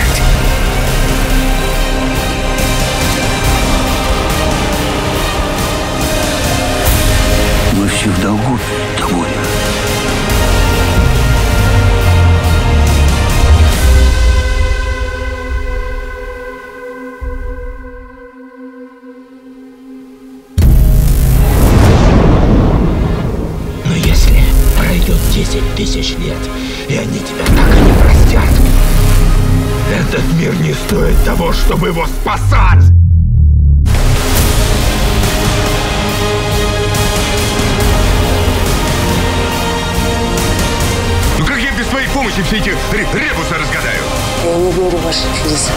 Блять. Мы все в долгу тобой. Но если пройдет 10 000 лет, и они тебя так и не простят, этот мир не стоит того, чтобы его спасать! Ну как я без твоей помощи все эти ребусы разгадаю? Я не верю в ваши чудеса.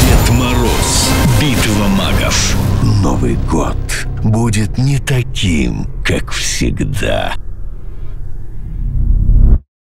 Дед Мороз. Битва магов. Новый год будет не таким, как всегда.